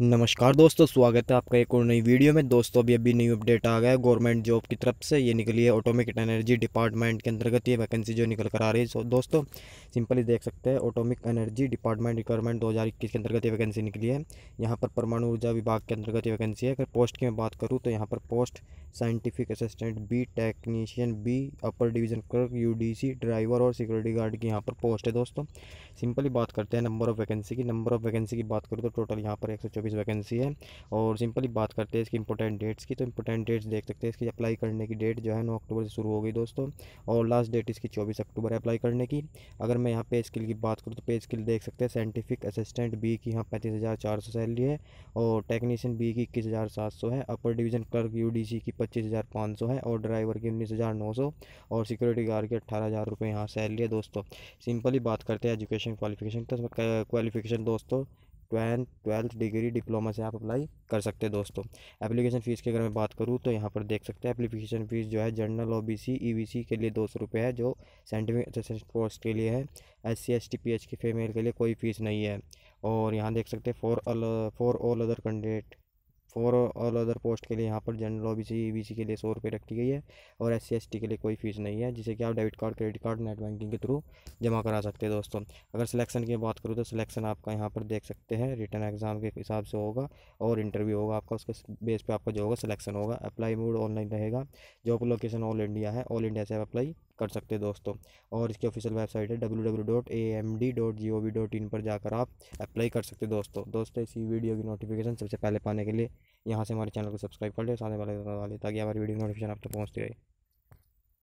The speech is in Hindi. नमस्कार दोस्तों, स्वागत है आपका एक और नई वीडियो में। दोस्तों अभी न्यू अपडेट आ गया है गवर्नमेंट जॉब की तरफ से। ये निकली है ऑटोमिक एनर्जी डिपार्टमेंट के अंतर्गत ये वैकेंसी जो निकल कर आ रही है। सो दोस्तों सिंपली देख सकते हैं, ऑटोमिक एनर्जी डिपार्टमेंट रिक्वायरमेंट 2021 के अंतर्गत ये वैकेंसी निकली है। यहाँ पर परमाणु ऊर्जा विभाग के अंतर्गत ये वैकेंसी है। अगर पोस्ट की मैं बात करूँ तो यहाँ पर post scientific assistant B, technician B, upper division clerk, UDC, driver और सिक्योरिटी गार्ड की यहाँ पर पोस्ट है। दोस्तों सिंपली बात करते हैं नंबर ऑफ़ वैकेंसी की। नंबर ऑफ़ वैकेंसी की बात करूँ तो टोटल यहाँ पर 124 वैकेंसी है। और सिंपली बात करते हैं इसकी इंपॉर्टेंट डेट्स की, तो इंपॉर्टेंट डेट्स देख सकते हैं। इसकी अप्लाई करने की डेट जो है 9 अक्टूबर से शुरू हो गई दोस्तों, और लास्ट डेट इसकी 24 अक्टूबर है अप्लाई करने की। अगर मैं यहाँ पे स्किल की बात करूँ तो पे स्किल देख सकते हैं, साइंटिफिक असिस्टेंट बी की यहाँ 35,400 सैलरी है, और टेक्नीशियन बी की 21,700 है, अपर डिवीज़न क्लर्क यूडीसी की 25,500 है, और ड्राइवर की 19,900, और सिक्योरिटी गार्ड की 18,000 रुपये यहाँ सैलरी है। दोस्तों सिंपली बात करते हैं एजुकेशन क्वालिफिकेशन, तो उसमें क्वालिफिकेशन दोस्तों 12th डिग्री डिप्लोमा से आप अप्लाई कर सकते हैं। दोस्तों एप्लीकेशन फ़ीस की अगर मैं बात करूँ तो यहाँ पर देख सकते हैं एप्लीकेशन फ़ीस जो है जनरल OBC EBC के लिए 200 रुपये है, जो साइंटिफिक असिस्टेंट पोस्ट के लिए है। SC ST PH की फीमेल के लिए कोई फ़ीस नहीं है। और यहाँ देख सकते हैं फॉर ऑल अदर पोस्ट के लिए यहाँ पर जनरल OBC EBC के लिए 100 रुपये रखी गई है, और SC ST के लिए कोई फीस नहीं है, जिसे कि आप debit card, credit card, net banking के थ्रू जमा करा सकते हैं। दोस्तों अगर सिलेक्शन की बात करूँ तो सिलेक्शन आपका यहाँ पर देख सकते हैं रिटर्न एग्जाम के हिसाब से होगा, और इंटरव्यू होगा आपका, उसके बेस पर आपका जो होगा सिलेक्शन होगा। अप्लाई मोड ऑनलाइन रहेगा। जॉब लोकेशन ऑल इंडिया है, ऑल इंडिया से आप अप्लाई कर सकते हैं दोस्तों। और इसकी ऑफिशियल वेबसाइट है www.amd.gov.in पर जाकर आप अप्लाई कर सकते हैं दोस्तों। इसी वीडियो की नोटिफिकेशन सबसे पहले पाने के लिए यहाँ से हमारे चैनल को सब्सक्राइब कर लें, साथ में बेल आइकन दबा लें ताकि हमारी वीडियो की नोटिफिकेशन आप तक पहुँचती रहे।